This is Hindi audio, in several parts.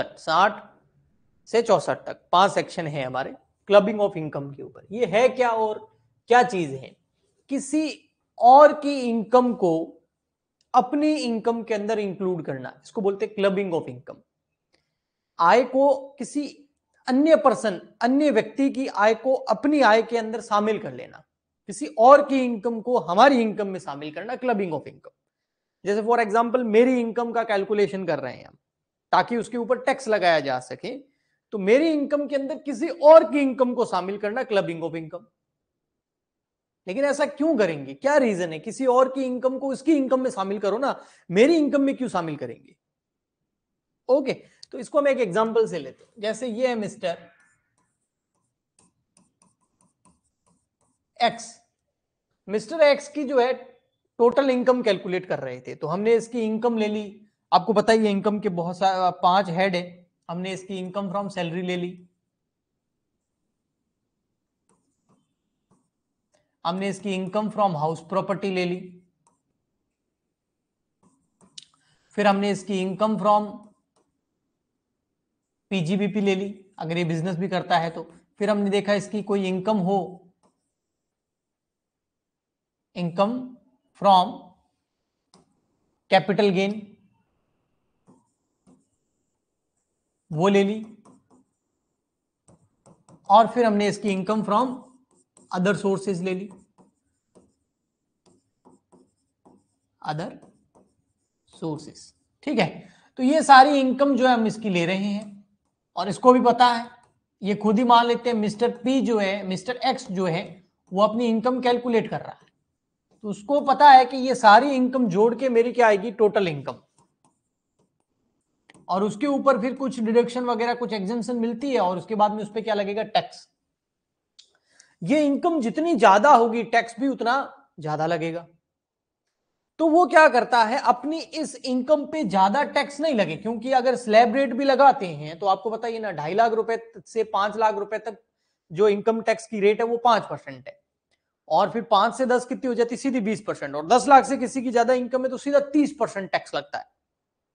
60 से 64 तक 5 सेक्शन है हमारे क्लबिंग ऑफ इनकम के ऊपर। ये है क्या और क्या चीज है? किसी और की इनकम को अपनी इनकम के अंदर इंक्लूड करना, इसको बोलते हैं क्लबिंग ऑफ इनकम। आय को किसी अन्य पर्सन, अन्य व्यक्ति की आय को अपनी आय के अंदर शामिल कर लेना, किसी और की इनकम को हमारी इनकम में शामिल करना क्लबिंग ऑफ इनकम। जैसे फॉर एग्जांपल मेरी इनकम का कैलकुलेशन कर रहे हैं हम ताकि उसके ऊपर टैक्स लगाया जा सके, तो मेरी इनकम के अंदर किसी और की इनकम को शामिल करना क्लबिंग ऑफ इनकम। लेकिन ऐसा क्यों करेंगे, क्या रीजन है? किसी और की इनकम को इसकी इनकम में शामिल करो ना, मेरी इनकम में क्यों शामिल करेंगे? ओके, तो इसको हम एक एग्जांपल से लेते हैं। जैसे ये है मिस्टर एक्स। मिस्टर एक्स की जो है टोटल इनकम कैलकुलेट कर रहे थे, तो हमने इसकी इनकम ले ली। आपको पता ही है इनकम के बहुत सारे 5 हेड है। हमने इसकी इनकम फ्रॉम सैलरी ले ली, हमने इसकी इनकम फ्रॉम हाउस प्रॉपर्टी ले ली, फिर हमने इसकी इनकम फ्रॉम पीजीबीपी ले ली अगर ये बिजनेस भी करता है तो, फिर हमने देखा इसकी कोई इनकम हो इनकम फ्रॉम कैपिटल गेन, वो ले ली, और फिर हमने इसकी इनकम फ्रॉम अदर सोर्सेज ले ली, अदर सोर्सेज। ठीक है, तो ये सारी इनकम जो है हम इसकी ले रहे हैं और इसको भी पता है, ये खुद ही मान लेते हैं। मिस्टर पी जो है, मिस्टर एक्स जो है, वो अपनी इनकम कैलकुलेट कर रहा है, तो उसको पता है कि ये सारी इनकम जोड़ के मेरी क्या आएगी, टोटल इनकम, और उसके ऊपर फिर कुछ डिडक्शन वगैरह कुछ एग्जेम्पशन मिलती है और उसके बाद में उस पर क्या लगेगा, टैक्स। ये इनकम जितनी ज्यादा होगी टैक्स भी उतना ज्यादा लगेगा। तो वो क्या करता है, अपनी इस इनकम पे ज्यादा टैक्स नहीं लगे, क्योंकि अगर स्लैब रेट भी लगाते हैं तो आपको पता ही ना 2.5 लाख रुपए से 5 लाख रुपए तक जो इनकम टैक्स की रेट है वो 5% है, और फिर 5 से 10 कितनी हो जाती, सीधी 20%, और 10 लाख से किसी की ज्यादा इनकम है तो सीधा 30% टैक्स लगता है।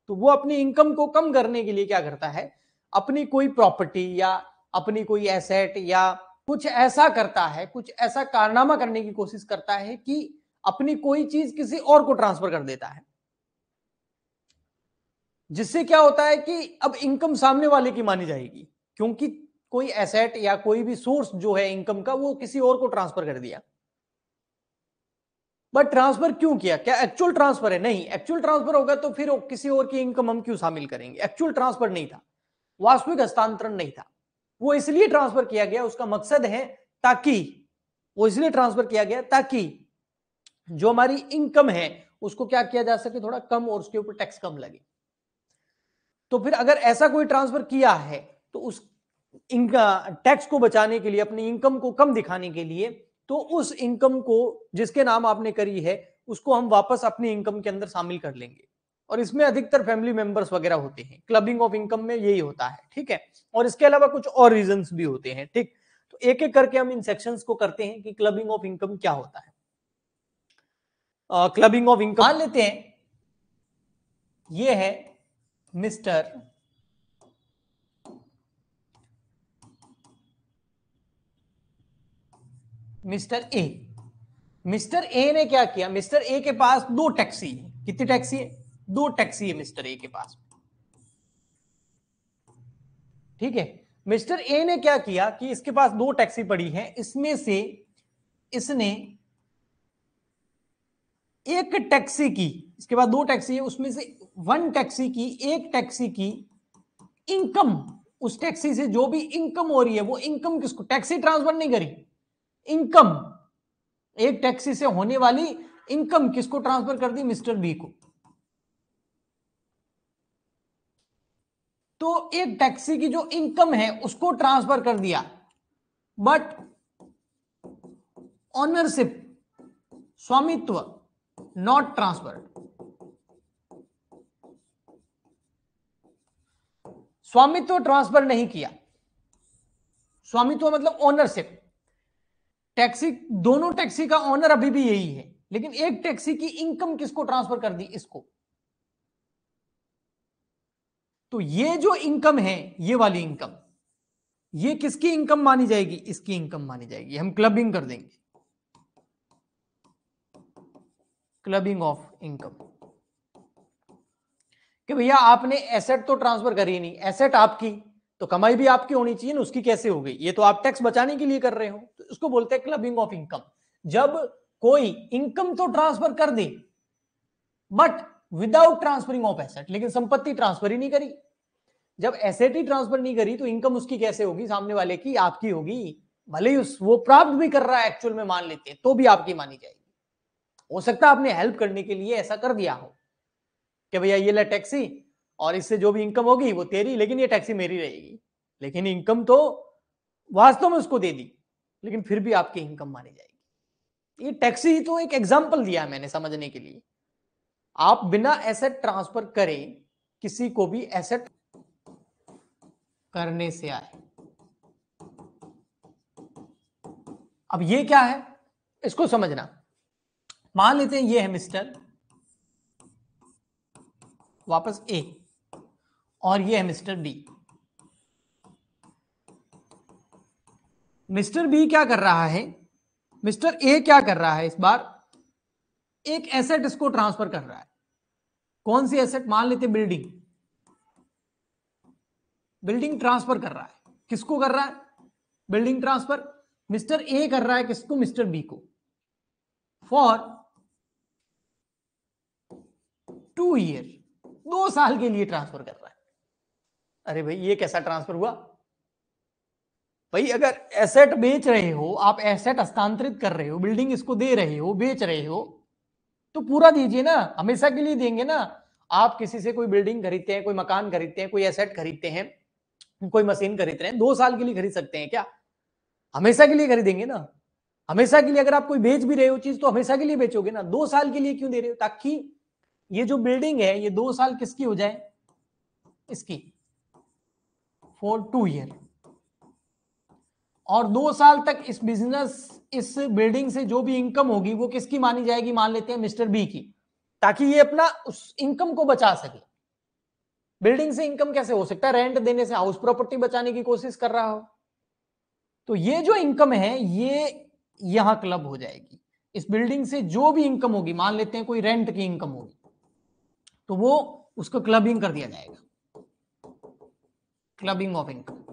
तो वो अपनी इनकम को कम करने के लिए क्या करता है, अपनी कोई प्रॉपर्टी या अपनी कोई एसेट या कुछ ऐसा करता है, कुछ ऐसा कारनामा करने की कोशिश करता है कि अपनी कोई चीज किसी और को ट्रांसफर कर देता है, जिससे क्या होता है कि अब इनकम सामने वाले की मानी जाएगी, क्योंकि कोई एसेट या कोई भी सोर्स जो है इनकम का वो किसी और को ट्रांसफर कर दिया। बट ट्रांसफर क्यों किया, क्या एक्चुअल ट्रांसफर है? नहीं, एक्चुअल ट्रांसफर होगा तो फिर किसी और की इनकम हम क्यों शामिल करेंगे। एक्चुअल ट्रांसफर नहीं था, वास्तविक हस्तांतरण नहीं था, वो इसलिए ट्रांसफर किया गया, उसका मकसद है ताकि, वो इसलिए ट्रांसफर किया गया ताकि जो हमारी इनकम है उसको क्या किया जा सके, थोड़ा कम, और उसके ऊपर टैक्स कम लगे। तो फिर अगर ऐसा कोई ट्रांसफर किया है तो उस टैक्स को बचाने के लिए, अपनी इनकम को कम दिखाने के लिए, तो उस इनकम को जिसके नाम आपने करी है उसको हम वापस अपनी इनकम के अंदर शामिल कर लेंगे, और इसमें अधिकतर फैमिली मेंबर्स वगैरह होते हैं। क्लबिंग ऑफ इनकम में यही होता है। ठीक है, और इसके अलावा कुछ और रीजंस भी होते हैं। ठीक, तो एक एक करके हम इन सेक्शंस को करते हैं कि क्लबिंग ऑफ इनकम क्या होता है। क्लबिंग ऑफ इनकम मान लेते हैं ये है मिस्टर ए। मिस्टर ए ने क्या किया, मिस्टर ए के पास 2 टैक्सी है। कितनी टैक्सी है? 2 टैक्सी है मिस्टर ए के पास। ठीक है, मिस्टर ए ने क्या किया कि इसके पास 2 टैक्सी पड़ी है, इसमें से इसने एक टैक्सी की, इसके पास 2 टैक्सी है, उसमें से 1 टैक्सी की, 1 टैक्सी की इनकम, उस टैक्सी से जो भी इनकम हो रही है वो इनकम किसको, टैक्सी ट्रांसफर नहीं करी, इनकम, एक टैक्सी से होने वाली इनकम किसको ट्रांसफर कर दी, मिस्टर बी को। तो एक टैक्सी की जो इनकम है उसको ट्रांसफर कर दिया, बट ऑनरशिप, स्वामित्व नॉट ट्रांसफर्ड, स्वामित्व ट्रांसफर नहीं किया। स्वामित्व मतलब ऑनरशिप, टैक्सी, दोनों टैक्सी का ऑनर अभी भी यही है, लेकिन एक टैक्सी की इनकम किसको ट्रांसफर कर दी, इसको। तो ये जो इनकम है, ये वाली इनकम, ये किसकी इनकम मानी जाएगी? इसकी इनकम मानी जाएगी। हम क्लबिंग कर देंगे, क्लबिंग ऑफ इनकम, कि भैया आपने एसेट तो ट्रांसफर करी नहीं, एसेट आपकी तो कमाई भी आपकी होनी चाहिए ना, उसकी कैसे हो गई? ये तो आप टैक्स बचाने के लिए कर रहे हो, तो इसको बोलते हैं क्लबिंग ऑफ इनकम। जब कोई इनकम तो ट्रांसफर कर दी but without transferring of asset, लेकिन संपत्ति ट्रांसफर ही नहीं करी। जब एसेट ही ट्रांसफर नहीं करी तो इनकम उसकी कैसे होगी? सामने वाले की, आपकी होगी। भले ही वो प्राप्त भी कर रहा है एक्चुअल में, मान लेते हैं, तो भी आपकी मानी जाएगी। हो सकता है आपने हेल्प करने के लिए ऐसा कर दिया हो कि भैया ये ले टैक्सी, और इससे जो भी इनकम होगी वो तेरी, लेकिन ये टैक्सी मेरी रहेगी, लेकिन इनकम तो वास्तव में उसको दे दी, लेकिन फिर भी आपकी इनकम मानी जाएगी। ये टैक्सी तो एक एग्जाम्पल दिया है मैंने समझने के लिए। आप बिना एसेट ट्रांसफर करें किसी को भी एसेट करने से आए। अब ये क्या है, इसको समझना। मान लेते हैं ये है मिस्टर वापस ए, और ये है मिस्टर बी। मिस्टर बी क्या कर रहा है, मिस्टर ए क्या कर रहा है, इस बार एक एसेट इसको ट्रांसफर कर रहा है। कौन सी एसेट? मान लेते बिल्डिंग, बिल्डिंग ट्रांसफर कर रहा है। किसको कर रहा है? बिल्डिंग ट्रांसफर मिस्टर ए कर रहा है। किसको? मिस्टर बी को। फॉर 2 ईयर, 2 साल के लिए ट्रांसफर कर रहा है। अरे भाई ये कैसा ट्रांसफर हुआ? भाई अगर एसेट बेच रहे हो आप, एसेट हस्तांतरित कर रहे हो, बिल्डिंग इसको दे रहे हो, बेच रहे हो, तो पूरा दीजिए ना, हमेशा के लिए देंगे ना। आप किसी से कोई बिल्डिंग खरीदते हैं, कोई मकान खरीदते हैं, कोई एसेट खरीदते हैं, कोई मशीन खरीद रहे हैं, 2 साल के लिए खरीद सकते हैं क्या? हमेशा के लिए खरीदेंगे ना। हमेशा के लिए अगर आप कोई बेच भी रहे हो चीज तो हमेशा के लिए बेचोगे ना। 2 साल के लिए क्यों दे रहे हो? ताकि ये जो बिल्डिंग है ये 2 साल किसकी हो जाए? इसकी। फॉर 2 ईयर, और 2 साल तक इस बिजनेस, इस बिल्डिंग से जो भी इनकम होगी वो किसकी मानी जाएगी? मान लेते हैं मिस्टर बी की, ताकि ये अपना उस इनकम को बचा सके। बिल्डिंग से इनकम कैसे हो सकता है? रेंट देने से। हाउस प्रॉपर्टी बचाने की कोशिश कर रहा हो, तो ये जो इनकम है ये यहां क्लब हो जाएगी। इस बिल्डिंग से जो भी इनकम होगी, मान लेते हैं कोई रेंट की इनकम होगी, तो वो उसको क्लबिंग कर दिया जाएगा, क्लबिंग ऑफ इनकम।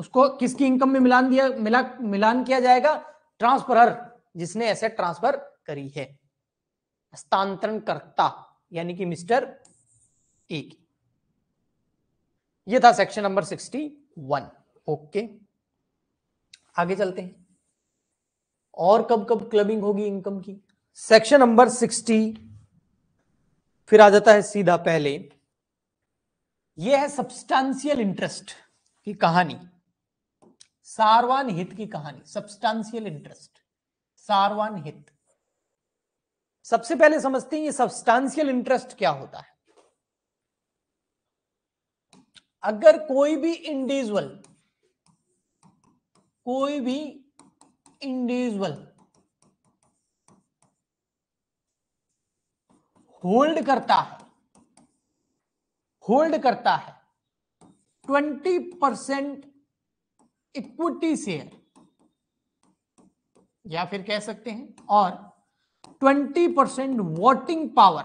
उसको किसकी इनकम में मिलान किया जाएगा? ट्रांसफरर, जिसने एसेट ट्रांसफर करी है, हस्तांतरण करता, यानी कि मिस्टर ए की। यह था सेक्शन नंबर 61। ओके, आगे चलते हैं। और कब कब क्लबिंग होगी इनकम की? सेक्शन नंबर 60 फिर आ जाता है सीधा। पहले यह है सब्सटेंशियल इंटरेस्ट की कहानी, सारवान हित की कहानी। सब्सटेंशियल इंटरेस्ट, सारवान हित। सबसे पहले समझते हैं ये सब्सटेंशियल इंटरेस्ट क्या होता है। अगर कोई भी इंडिविजुअल होल्ड करता है 20% इक्विटी शेयर, या फिर कह सकते हैं, और 20% वोटिंग पावर।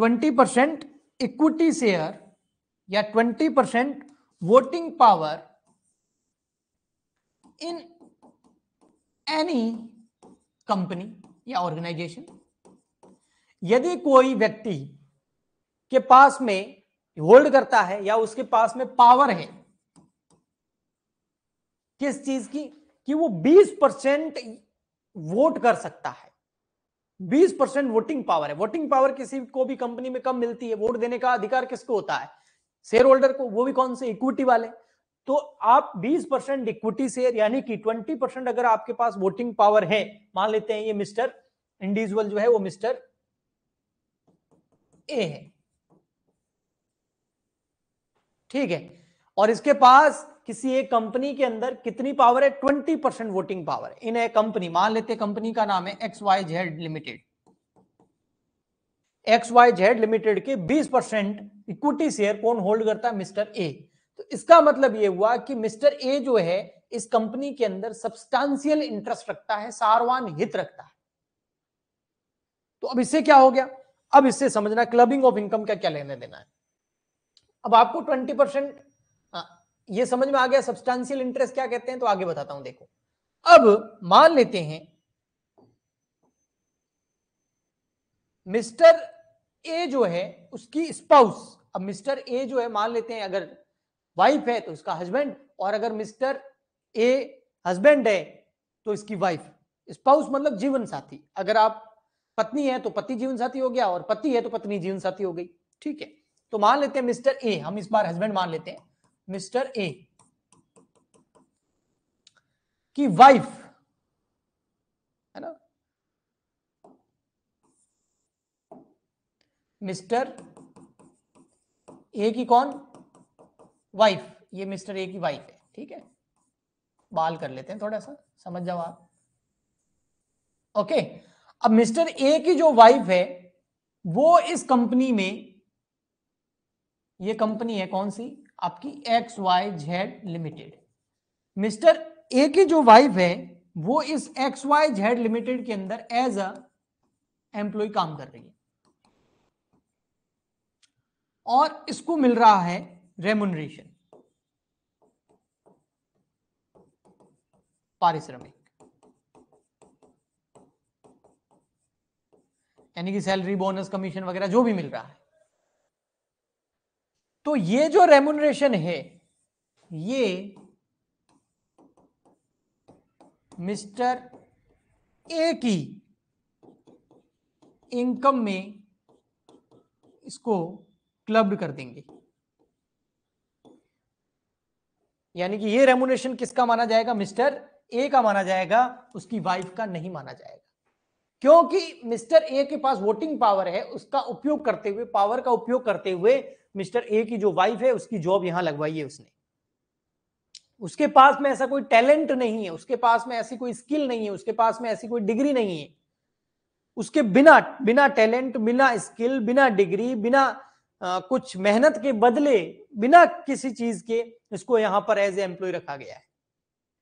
20% इक्विटी शेयर या 20% voting power in any company या ऑर्गेनाइजेशन। यदि कोई व्यक्ति के पास में होल्ड करता है या उसके पास में पावर है, किस चीज की? कि वो 20% वोट कर सकता है। 20% वोटिंग पावर है। वोटिंग पावर किसी को भी कंपनी में कम मिलती है। वोट देने का अधिकार किसको होता है? शेयर होल्डर को, वो भी कौन से? इक्विटी वाले। तो आप 20% इक्विटी शेयर यानी कि 20% अगर आपके पास वोटिंग पावर है, मान लेते हैं ये मिस्टर इंडिविजुअल जो है वो मिस्टर ए है, ठीक है, और इसके पास किसी एक कंपनी के अंदर कितनी पावर है? 20% voting power in a company. मान लेते कंपनी का नाम है XYZ लिमिटेड। XYZ लिमिटेड के 20% इक्विटी शेयर कौन होल्ड करता है? Mister A. तो इसका मतलब ये हुआ कि मिस्टर ए जो है इस कंपनी के अंदर सब्सटेंशियल इंटरेस्ट रखता है, सारवान हित रखता है। तो अब इससे क्या हो गया? अब इससे समझना क्लबिंग ऑफ इनकम का क्या लेने देना है। अब आपको 20% ये समझ में आ गया सब्सटेंशियल इंटरेस्ट क्या कहते हैं, तो आगे बताता हूं। देखो अब मान लेते हैं मिस्टर ए जो है उसकी स्पाउस, अब मिस्टर ए जो है मान लेते हैं अगर वाइफ है तो इसका हस्बैंड, और अगर मिस्टर ए हस्बैंड है तो इसकी वाइफ। स्पाउस मतलब जीवन साथी, अगर आप पत्नी है तो पति जीवन साथी हो गया और पति है तो पत्नी जीवन साथी हो गई, ठीक है। तो मान लेते हैं मिस्टर ए, हम इस बार हस्बैंड मान लेते हैं, मिस्टर ए की वाइफ है ना, मिस्टर ए की कौन? वाइफ, ये मिस्टर ए की वाइफ है, ठीक है। बाल कर लेते हैं थोड़ा सा, समझ जाओ आप, ओके। अब मिस्टर ए की जो वाइफ है वो इस कंपनी में, ये कंपनी है कौन सी? आपकी XYZ लिमिटेड। मिस्टर ए की जो वाइफ है वो इस XYZ लिमिटेड के अंदर एज अ एम्प्लॉय काम कर रही है और इसको मिल रहा है रेम्युनरेशन, पारिश्रमिक, यानी कि सैलरी, बोनस, कमीशन वगैरह जो भी मिल रहा है। तो ये जो रेम्युनरेशन है ये मिस्टर ए की इनकम में इसको क्लब्ड कर देंगे, यानी कि ये रेम्युनरेशन किसका माना जाएगा? मिस्टर ए का माना जाएगा, उसकी वाइफ का नहीं माना जाएगा, क्योंकि मिस्टर ए के पास वोटिंग पावर है। उसका उपयोग करते हुए, पावर का उपयोग करते हुए मिस्टर ए की जो वाइफ है उसकी जॉब यहां लगवाई है उसने। उसके पास में ऐसा कोई टैलेंट नहीं है, उसके पास में ऐसी कोई स्किल नहीं है, उसके पास में ऐसी कोई डिग्री नहीं है। उसके बिना टैलेंट, बिना स्किल, बिना डिग्री, बिना कुछ मेहनत के बदले, बिना किसी चीज के इसको यहां पर एज ए एम्प्लॉय रखा गया है।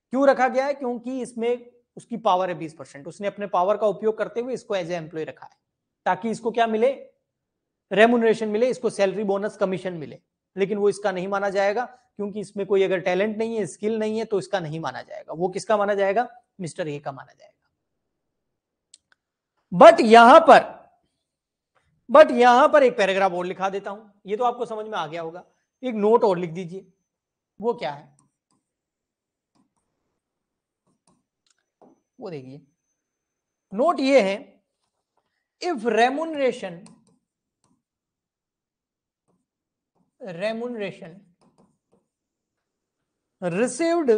क्यों रखा गया है? क्योंकि इसमें उसकी पावर है 20%। उसने अपने पावर का उपयोग करते हुए इसको एज ए एम्प्लॉय रखा है ताकि इसको क्या मिले? रेम्युनरेशन मिले, इसको सैलरी, बोनस, कमीशन मिले। लेकिन वो इसका नहीं माना जाएगा क्योंकि इसमें कोई अगर टैलेंट नहीं है, स्किल नहीं है, तो इसका नहीं माना जाएगा। वो किसका माना जाएगा? मिस्टर ए का माना जाएगा। बट यहां पर एक पैराग्राफ और लिखा देता हूं, ये तो आपको समझ में आ गया होगा। एक नोट और लिख दीजिए, वो क्या है वो देखिए। नोट ये है, इफ रेम्युनरेशन रिसीव्ड,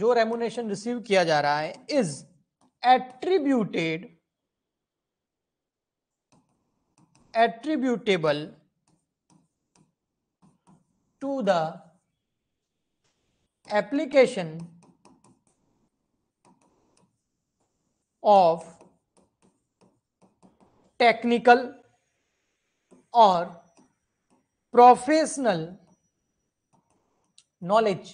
जो रेम्युनरेशन रिसीव किया जा रहा है, is attributable to the application of technical और professional knowledge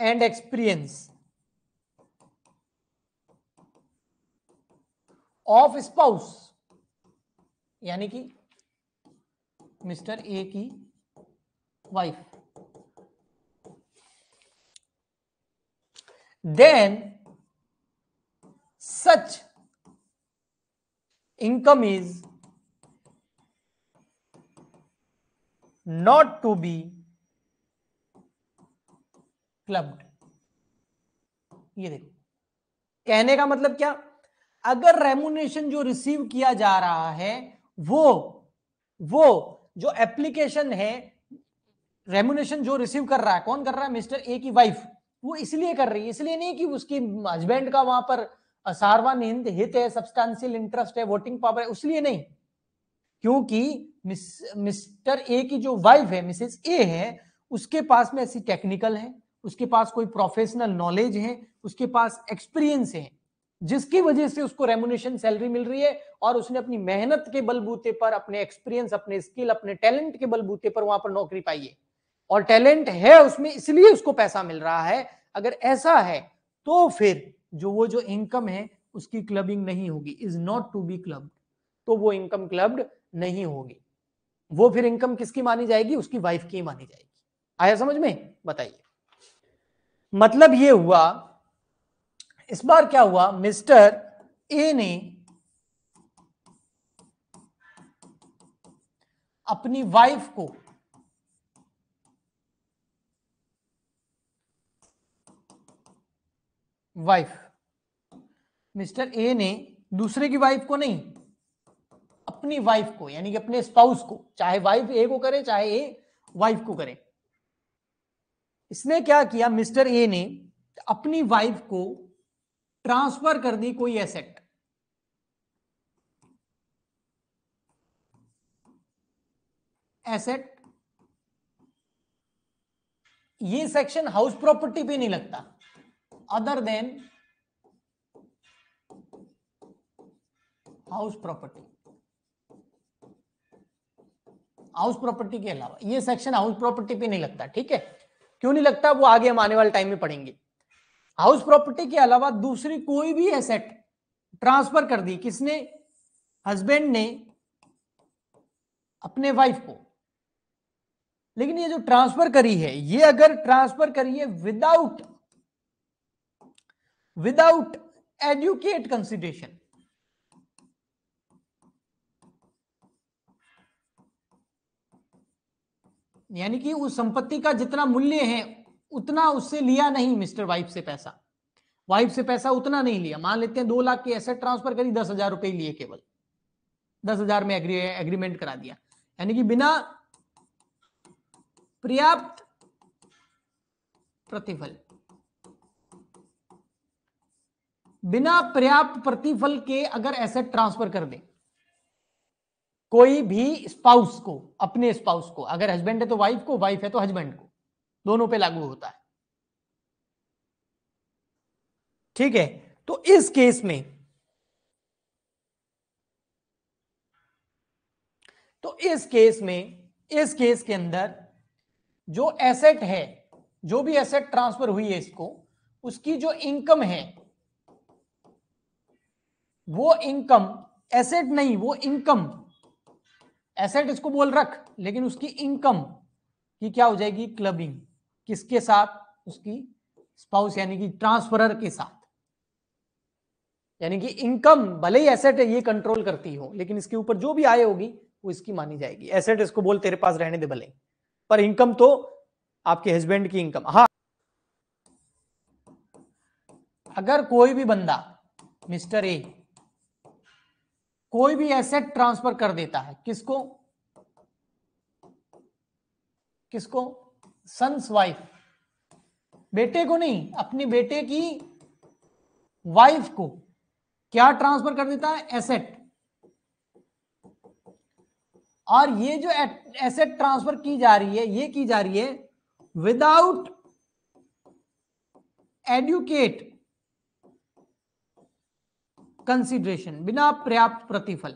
and experience of spouse, यानी कि मिस्टर ए की wife, then such income is not to be clubbed। ये देखो, कहने का मतलब क्या? अगर रेम्युनरेशन जो रिसीव किया जा रहा है वो जो एप्लीकेशन है, रेम्युनरेशन जो रिसीव कर रहा है, कौन कर रहा है? मिस्टर ए की वाइफ। वो इसलिए कर रही है, इसलिए नहीं कि उसकी हस्बैंड का वहां पर सार्वजनिक हित है, सब्सटेंशियल इंटरेस्ट है, वोटिंग पावर है, उसलिए नहीं, क्योंकि मिस्टर ए की जो वाइफ है, मिसेस ए है, उसके पास में ऐसी टेक्निकल है, उसके पास कोई प्रोफेशनल नॉलेज है, उसके पास एक्सपीरियंस है, जिसकी वजह से उसको रेम्यूनरेशन सैलरी मिल रही है और उसने अपनी मेहनत के बलबूते पर, अपने एक्सपीरियंस, अपने स्किल, अपने टैलेंट के बलबूते पर वहां पर नौकरी पाई है और टैलेंट है उसमें, इसलिए उसको पैसा मिल रहा है। अगर ऐसा है तो फिर वो जो इनकम है उसकी क्लबिंग नहीं होगी, is not to be clubbed, तो वो इनकम क्लब्ड नहीं होगी। वो फिर इनकम किसकी मानी जाएगी? उसकी वाइफ की मानी जाएगी। आया समझ में? बताइए। मतलब ये हुआ, इस बार क्या हुआ, मिस्टर ए ने अपनी वाइफ को दूसरे की वाइफ को नहीं, अपनी वाइफ को, यानी कि अपने स्पाउस को, चाहे वाइफ ए को करे चाहे ए वाइफ को करे, इसने क्या किया, मिस्टर ए ने अपनी वाइफ को ट्रांसफर कर दी कोई एसेट, ये सेक्शन हाउस प्रॉपर्टी पे नहीं लगता, अदर देन हाउस प्रॉपर्टी, के अलावा ये सेक्शन हाउस प्रॉपर्टी पे नहीं लगता। ठीक है, क्यों नहीं लगता वो आगे हम आने वाले टाइम में पढ़ेंगे। हाउस प्रॉपर्टी के अलावा दूसरी कोई भी एसेट ट्रांसफर कर दी, किसने, हस्बैंड ने अपने वाइफ को। लेकिन ये जो ट्रांसफर करी है, ये अगर ट्रांसफर करी है विदाउट एडुकेट कंसिडरेशन, यानी कि उस संपत्ति का जितना मूल्य है उतना उससे लिया नहीं, मिस्टर वाइफ से पैसा, उतना नहीं लिया। मान लेते हैं 2 लाख की एसेट ट्रांसफर करी, 10,000 रुपए लिए, केवल 10,000 में एग्रीमेंट करा दिया, यानी कि बिना पर्याप्त प्रतिफल, के अगर एसेट ट्रांसफर कर दे कोई भी स्पाउस को, अपने स्पाउस को, अगर हस्बैंड है तो वाइफ को, वाइफ है तो हस्बैंड को, दोनों पे लागू होता है। ठीक है, तो इस केस में इस केस के अंदर जो एसेट है, जो भी एसेट ट्रांसफर हुई है इसको, उसकी जो इनकम है वो इनकम एसेट नहीं, वो इनकम, एसेट इसको बोल रख, लेकिन उसकी इनकम की क्या हो जाएगी, क्लबिंग। किसके साथ? उसकी स्पाउस, यानी कि ट्रांसफरर के साथ। यानी कि इनकम भले ही एसेट है ये कंट्रोल करती हो, लेकिन इसके ऊपर जो भी आय होगी वो इसकी मानी जाएगी। एसेट इसको बोल तेरे पास रहने दे भले, पर इनकम तो आपके हस्बैंड की इनकम। हाँ, अगर कोई भी बंदा, मिस्टर ए, कोई भी एसेट ट्रांसफर कर देता है, किसको, सन्स वाइफ, बेटे को नहीं, अपने बेटे की वाइफ को क्या ट्रांसफर कर देता है, एसेट। और ये जो एसेट ट्रांसफर की जा रही है, ये की जा रही है विदाउट एडुकेट कंसिडरेशन, बिना पर्याप्त प्रतिफल।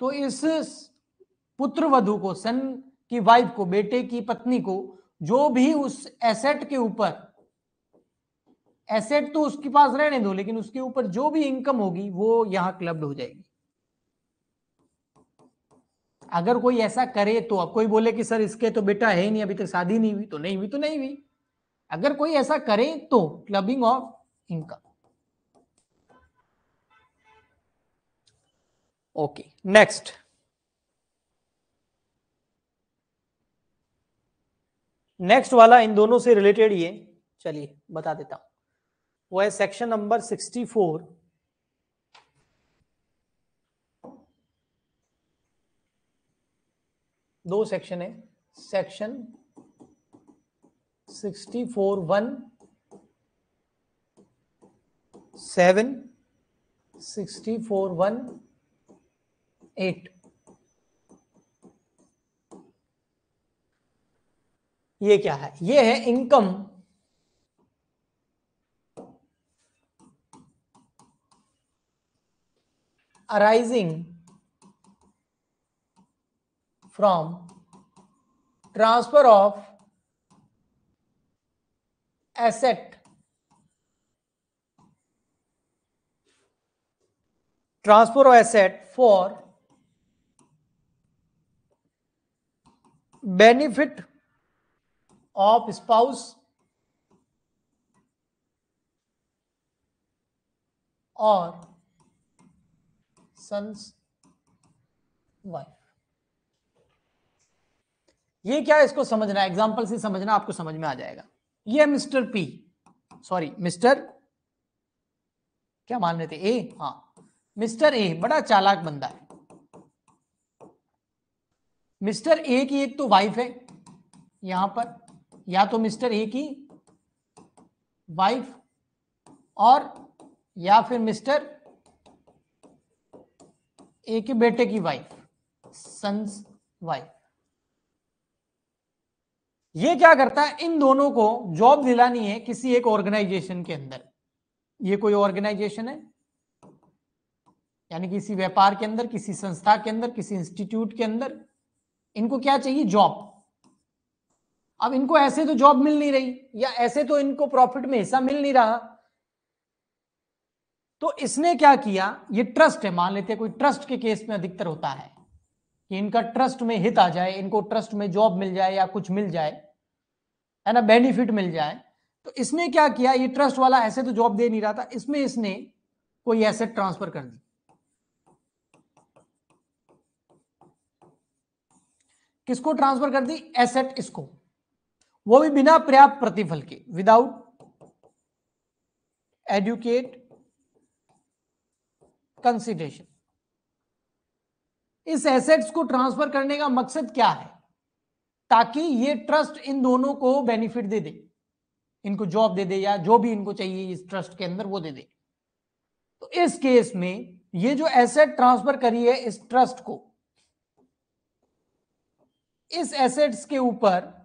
तो इस पुत्रवधू को, सन की वाइफ को, बेटे की पत्नी को, जो भी उस एसेट के ऊपर, एसेट तो उसके पास रहने दो, लेकिन उसके ऊपर जो भी इनकम होगी वो यहां क्लब्ड हो जाएगी। अगर कोई ऐसा करे तो, अब कोई बोले कि सर इसके तो बेटा है नहीं, अभी तक शादी नहीं हुई, तो नहीं हुई अगर कोई ऐसा करे तो clubbing of income. Okay, next. वाला इन दोनों से रिलेटेड ये, चलिए बता देता हूं, वो है सेक्शन नंबर 64, दो सेक्शन है, सेक्शन 64(1)(7), 64(1)(8). ये क्या है, ये है income arising from transfer of asset, transfer of asset for benefit of spouse और सन्स वाइफ। ये क्या है, इसको समझना, एग्जाम्पल से समझना, आपको समझ में आ जाएगा। ये मिस्टर पी, सॉरी मिस्टर क्या मान रहे थे, ए, हाँ मिस्टर ए बड़ा चालाक बंदा है। मिस्टर ए की एक तो वाइफ है यहां पर, या तो मिस्टर ए की वाइफ और या फिर मिस्टर ए के बेटे की वाइफ, सन्स वाइफ। ये क्या करता है, इन दोनों को जॉब दिलानी है किसी एक ऑर्गेनाइजेशन के अंदर। ये कोई ऑर्गेनाइजेशन है, यानी किसी व्यापार के अंदर, किसी संस्था के अंदर, किसी इंस्टीट्यूट के अंदर इनको क्या चाहिए, जॉब। अब इनको ऐसे तो जॉब मिल नहीं रही, या ऐसे तो इनको प्रॉफिट में हिस्सा मिल नहीं रहा, तो इसने क्या किया, ये ट्रस्ट है, मान लेते हैं कोई ट्रस्ट के केस में अधिकतर होता है कि इनका ट्रस्ट में हित आ जाए, इनको ट्रस्ट में जॉब मिल जाए या कुछ मिल जाए, है ना, बेनिफिट मिल जाए। तो इसने क्या किया, ये ट्रस्ट वाला ऐसे तो जॉब दे नहीं रहा था, इसमें इसने कोई एसेट ट्रांसफर कर दी। किसको ट्रांसफर कर दी, एसेट, इसको, वो भी बिना पर्याप्त प्रतिफल के, विदाउट एडुकेट कंसीडरेशन। इस एसेट्स को ट्रांसफर करने का मकसद क्या है, ताकि ये ट्रस्ट इन दोनों को बेनिफिट दे दे, इनको जॉब दे दे या जो भी इनको चाहिए इस ट्रस्ट के अंदर वो दे दे। तो इस केस में ये जो एसेट ट्रांसफर करी है इस ट्रस्ट को, इस एसेट्स के ऊपर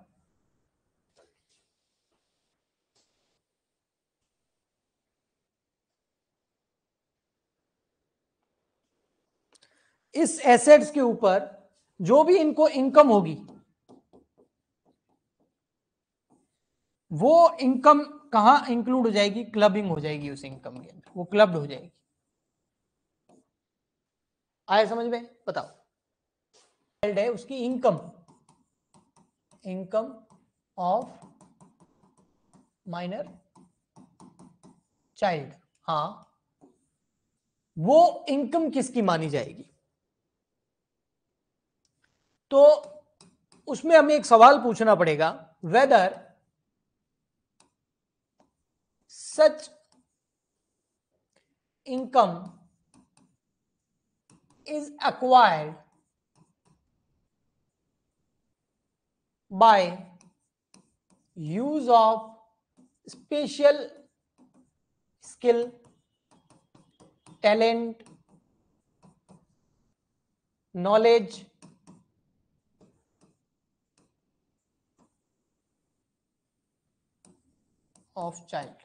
जो भी इनको इनकम होगी वो इनकम कहां इंक्लूड हो जाएगी, क्लबिंग हो जाएगी उस इनकम के अंदर, वो क्लब्ड हो जाएगी। आया समझ में, बताओ है उसकी income, income of minor child. हाँ, वो इनकम किसकी मानी जाएगी, तो उसमें हमें एक सवाल पूछना पड़ेगा, whether such income is acquired by use of special skill, talent, knowledge, of child.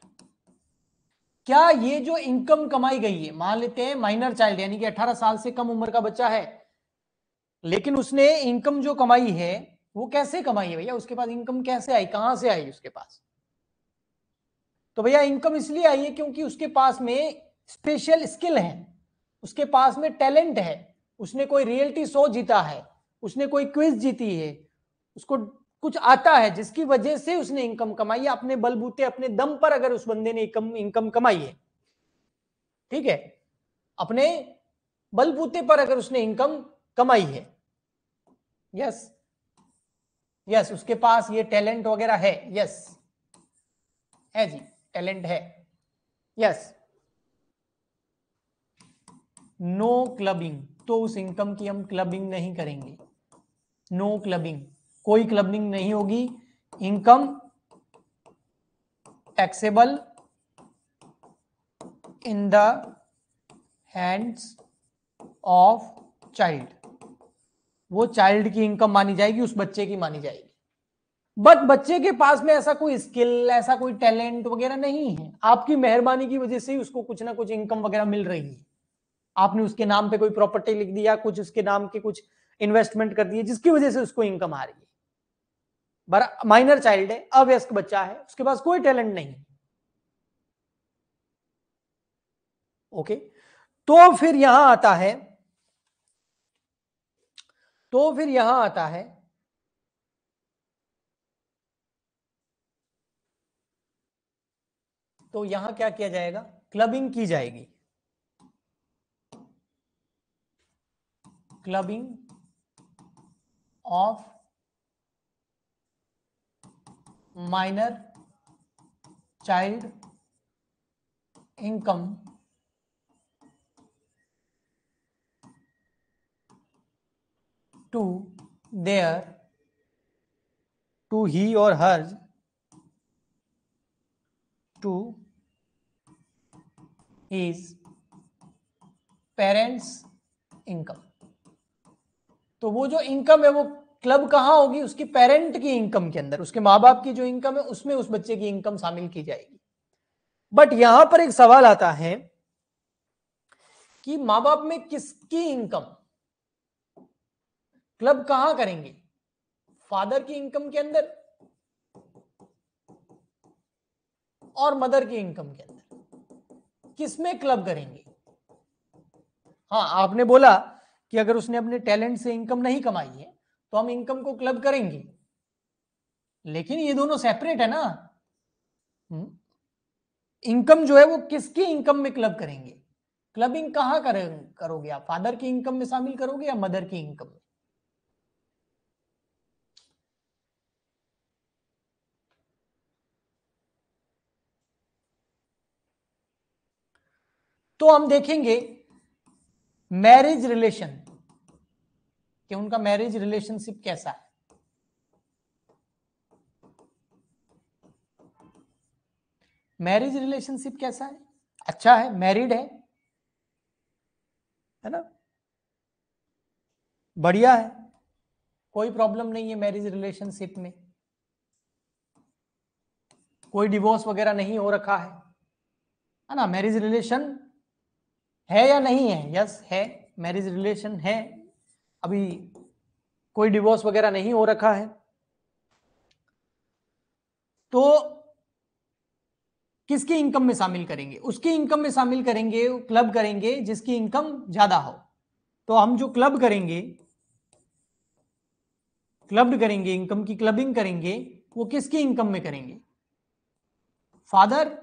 क्या ये जो इनकम कमाई गई है, मान लेते हैं माइनर चाइल्ड यानी कि 18 साल से कम उम्र का बच्चा है, लेकिन उसने इनकम जो कमाई है वो कैसे कमाई है भैया, उसके पास इनकम कैसे आई, कहां से आई उसके पास, तो भैया इनकम इसलिए आई है क्योंकि उसके पास में स्पेशल स्किल है, उसके पास में टैलेंट है, उसने कोई रियलिटी शो जीता है, उसने कोई क्विज जीती है, उसको कुछ आता है, जिसकी वजह से उसने इनकम कमाई है अपने बलबूते, अपने दम पर। अगर उस बंदे ने इनकम कमाई है, ठीक है, अपने बलबूते पर अगर उसने इनकम कमाई है, यस यस, उसके पास ये टैलेंट वगैरह है, यस है जी, टैलेंट है, यस, नो क्लबिंग, तो उस इनकम की हम क्लबिंग नहीं करेंगे, नो क्लबिंग, कोई क्लबिंग नहीं होगी, income taxable in the hands of child, वो चाइल्ड की इनकम मानी जाएगी, उस बच्चे की मानी जाएगी, बट बच्चे के पास में ऐसा कोई स्किल, ऐसा कोई टैलेंट वगैरह नहीं है। आपकी मेहरबानी की वजह से उसको कुछ ना कुछ इनकम वगैरह मिल रही है। आपने उसके नाम पे कोई प्रॉपर्टी लिख दिया, कुछ उसके नाम के कुछ इन्वेस्टमेंट कर दिए, जिसकी वजह से उसको इनकम आ रही है। माइनर चाइल्ड है, अवयस्क बच्चा है, उसके पास कोई टैलेंट नहीं है। ओके, तो फिर यहां आता है तो यहां क्या किया जाएगा? क्लबिंग की जाएगी। Clubbing of minor child income to he or her to his parents income। तो वो जो इनकम है वो क्लब कहाँ होगी? उसकी पेरेंट की इनकम के अंदर, उसके माँ बाप की जो इनकम है उसमें उस बच्चे की इनकम शामिल की जाएगी। बट यहां पर एक सवाल आता है कि माँ बाप में किसकी इनकम क्लब कहां करेंगे? फादर की इनकम के अंदर और मदर की इनकम के अंदर किसमें क्लब करेंगे? हाँ, आपने बोला कि अगर उसने अपने टैलेंट से इनकम नहीं कमाई है तो हम इनकम को क्लब करेंगे, लेकिन ये दोनों सेपरेट है ना। इनकम जो है वो किसकी इनकम में क्लब करेंगे? क्लबिंग कहां करोगे आप? फादर की इनकम में शामिल करोगे या मदर की इनकम में? तो हम देखेंगे मैरिज रिलेशन, कि उनका मैरिज रिलेशनशिप कैसा है। मैरिज रिलेशनशिप कैसा है? अच्छा है, मैरिड है ना, बढ़िया है, कोई प्रॉब्लम नहीं है मैरिज रिलेशनशिप में, कोई डिवोर्स वगैरह नहीं हो रखा है ना। मैरिज रिलेशन है या नहीं है? यस है, मैरिज रिलेशन है, अभी कोई डिवोर्स वगैरह नहीं हो रखा है। तो किसकी इनकम में शामिल करेंगे? उसकी इनकम में शामिल करेंगे, क्लब करेंगे जिसकी इनकम ज्यादा हो। तो हम जो क्लब करेंगे, क्लब्ड करेंगे, इनकम की क्लबिंग करेंगे, वो किसकी इनकम में करेंगे? फादर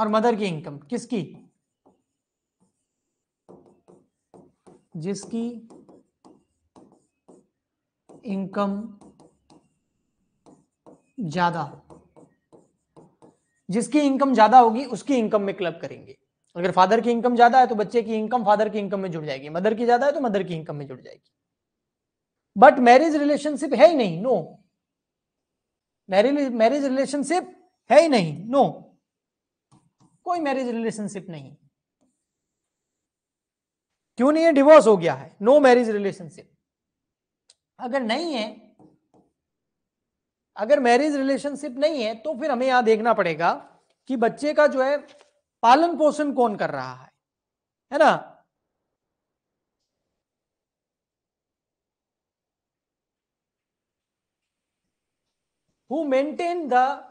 और मदर की इनकम। किसकी? जिसकी इनकम ज्यादा हो। जिसकी इनकम ज्यादा होगी उसकी इनकम में क्लब करेंगे। अगर फादर की इनकम ज्यादा है तो बच्चे की इनकम फादर की इनकम में जुड़ जाएगी, मदर की ज्यादा है तो मदर की इनकम में जुड़ जाएगी। बट मैरिज रिलेशनशिप है ही नहीं। नो, मैरिज रिलेशनशिप है ही नहीं। नो, कोई मैरिज रिलेशनशिप नहीं। क्यों नहीं है? डिवोर्स हो गया है। No marriage relationship. अगर नहीं है, अगर मैरिज रिलेशनशिप नहीं है तो फिर हमें यहां देखना पड़ेगा कि बच्चे का जो है पालन पोषण कौन कर रहा है ना। हु मेंटेन द,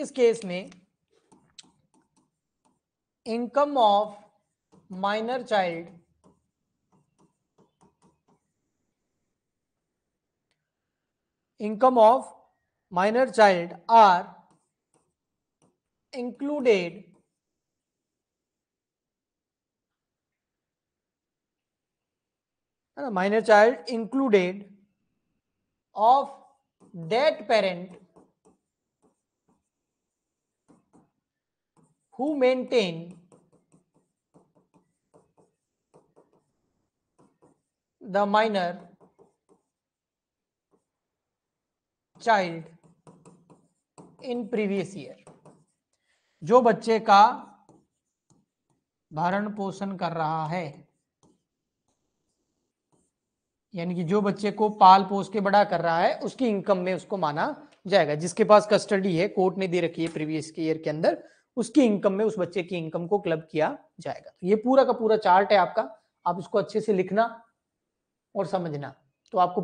इस केस में income of minor child are included है ना। Minor child included of that parent who maintain the minor child in previous year। जो बच्चे का भरण पोषण कर रहा है यानी कि जो बच्चे को पाल पोस के बड़ा कर रहा है उसकी इनकम में उसको माना जाएगा। जिसके पास कस्टडी है, कोर्ट ने दे रखी है प्रीवियस ईयर के अंदर, उसकी इनकम में उस बच्चे की इनकम को क्लब किया जाएगा। ये पूरा का पूरा चार्ट है आपका, आप इसको अच्छे से लिखना और समझना तो आपको